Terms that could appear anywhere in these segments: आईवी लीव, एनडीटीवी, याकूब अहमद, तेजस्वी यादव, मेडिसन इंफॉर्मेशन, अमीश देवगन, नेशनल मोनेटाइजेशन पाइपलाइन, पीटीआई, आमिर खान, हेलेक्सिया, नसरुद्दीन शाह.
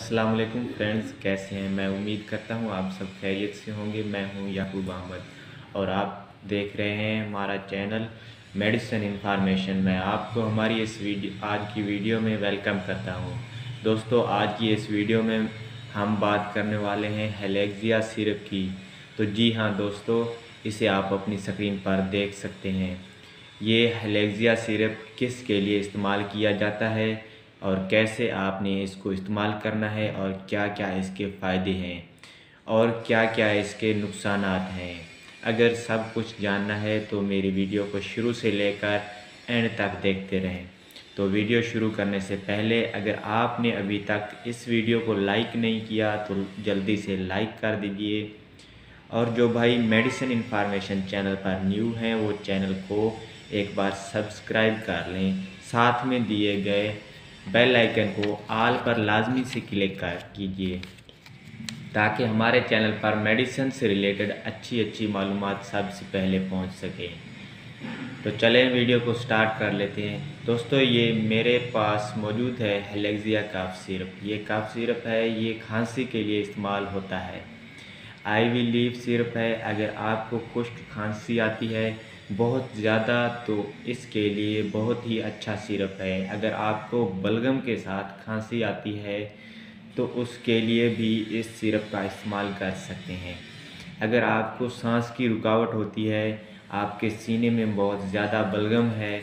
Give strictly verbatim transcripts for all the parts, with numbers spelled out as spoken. अस्सलाम वालेकुम फ्रेंड्स, कैसे हैं? मैं उम्मीद करता हूं आप सब खैरियत से होंगे। मैं हूं याकूब अहमद और आप देख रहे हैं हमारा चैनल मेडिसन इंफॉर्मेशन। मैं आपको हमारी इस वीडियो आज की वीडियो में वेलकम करता हूं। दोस्तों, आज की इस वीडियो में हम बात करने वाले हैं हेलेक्सिया सिरप की। तो जी हाँ दोस्तों, इसे आप अपनी स्क्रीन पर देख सकते हैं। ये हेलेक्सिया सिरप किस के लिए इस्तेमाल किया जाता है और कैसे आपने इसको इस्तेमाल करना है और क्या क्या इसके फ़ायदे हैं और क्या क्या इसके नुकसान हैं। अगर सब कुछ जानना है तो मेरी वीडियो को शुरू से लेकर एंड तक देखते रहें। तो वीडियो शुरू करने से पहले अगर आपने अभी तक इस वीडियो को लाइक नहीं किया तो जल्दी से लाइक कर दीजिए, और जो भाई मेडिसन इंफॉर्मेशन चैनल पर न्यू हैं वो चैनल को एक बार सब्सक्राइब कर लें। साथ में दिए गए बेल आइकन को आल पर लाजमी से क्लिक कर कीजिए ताकि हमारे चैनल पर मेडिसिन से रिलेटेड अच्छी अच्छी मालूमात सबसे पहले पहुंच सके। तो चलें वीडियो को स्टार्ट कर लेते हैं। दोस्तों, ये मेरे पास मौजूद है हेलेक्सिया काफ सिरप। ये काफ सिरप है, ये खांसी के लिए इस्तेमाल होता है। आईवी लीव सिरप है, अगर आपको कुष्ठ खांसी आती है बहुत ज़्यादा तो इसके लिए बहुत ही अच्छा सिरप है। अगर आपको बलगम के साथ खांसी आती है तो उसके लिए भी इस सिरप का इस्तेमाल कर सकते हैं। अगर आपको सांस की रुकावट होती है, आपके सीने में बहुत ज़्यादा बलगम है,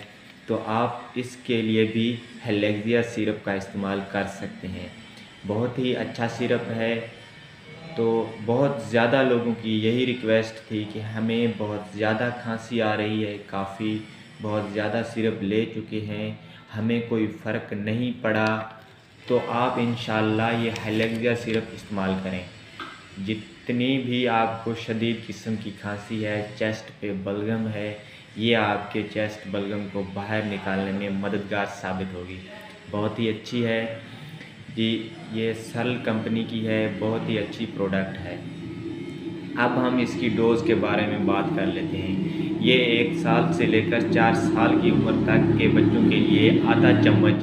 तो आप इसके लिए भी हेलेक्सिया सिरप का इस्तेमाल कर सकते हैं। बहुत ही अच्छा सिरप है। तो बहुत ज़्यादा लोगों की यही रिक्वेस्ट थी कि हमें बहुत ज़्यादा खांसी आ रही है, काफ़ी बहुत ज़्यादा सिरप ले चुके हैं, हमें कोई फ़र्क नहीं पड़ा, तो आप इंशाल्लाह ये हेलेक्सिया सिरप इस्तेमाल करें। जितनी भी आपको शदीद किस्म की खांसी है, चेस्ट पे बलगम है, ये आपके चेस्ट बलगम को बाहर निकालने में मददगार साबित होगी। बहुत ही अच्छी है जी, ये सल कंपनी की है, बहुत ही अच्छी प्रोडक्ट है। अब हम इसकी डोज़ के बारे में बात कर लेते हैं। ये एक साल से लेकर चार साल की उम्र तक के बच्चों के लिए आधा चम्मच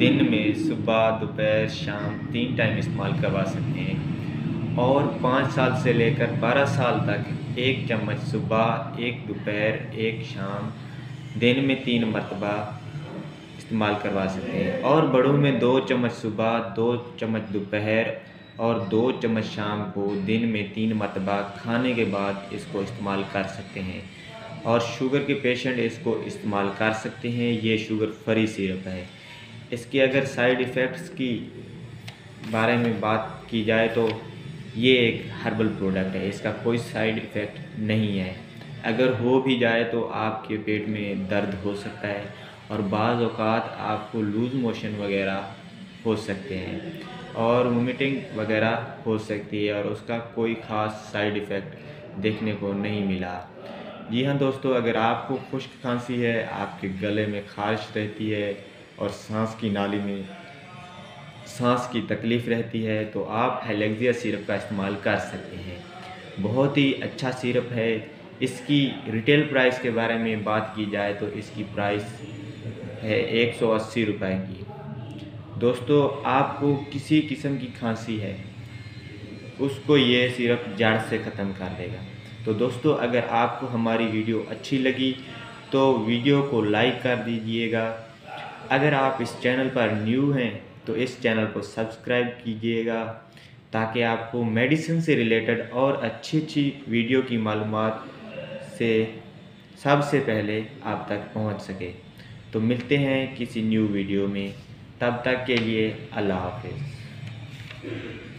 दिन में सुबह, दोपहर, शाम तीन टाइम इस्तेमाल करवा सकते हैं। और पाँच साल से लेकर बारह साल तक एक चम्मच सुबह, एक दोपहर, एक शाम, दिन में तीन मरतबा इस्तेमाल करवा सकते हैं। और बड़ों में दो चम्मच सुबह, दो चम्मच दोपहर और दो चम्मच शाम को दिन में तीन मरतबा खाने के बाद इसको इस्तेमाल कर सकते हैं। और शुगर के पेशेंट इसको इस्तेमाल कर सकते हैं। ये शुगर फ्री सिरप है। इसके अगर साइड इफ़ेक्ट्स की बारे में बात की जाए तो ये एक हर्बल प्रोडक्ट है, इसका कोई साइड इफ़ेक्ट नहीं है। अगर हो भी जाए तो आपके पेट में दर्द हो सकता है और बाज़ औक़ात आपको लूज़ मोशन वगैरह हो सकते हैं और वोमिटिंग वगैरह हो सकती है, और उसका कोई ख़ास साइड इफ़ेक्ट देखने को नहीं मिला। जी हाँ दोस्तों, अगर आपको खुश्क खांसी है, आपके गले में खारिश रहती है और सांस की नाली में सांस की तकलीफ़ रहती है, तो आप हेलेक्सिया सिरप का इस्तेमाल कर सकते हैं। बहुत ही अच्छा सिरप है। इसकी रिटेल प्राइस के बारे में बात की जाए तो इसकी प्राइस है एक सौ अस्सी रुपये की। दोस्तों, आपको किसी किस्म की खांसी है उसको ये सिरप जड़ से ख़त्म कर देगा। तो दोस्तों, अगर आपको हमारी वीडियो अच्छी लगी तो वीडियो को लाइक कर दीजिएगा। अगर आप इस चैनल पर न्यू हैं तो इस चैनल को सब्सक्राइब कीजिएगा ताकि आपको मेडिसिन से रिलेटेड और अच्छी अच्छी वीडियो की मालूमात से सबसे पहले आप तक पहुंच सके। तो मिलते हैं किसी न्यू वीडियो में, तब तक के लिए अल्लाह हाफ़िज़।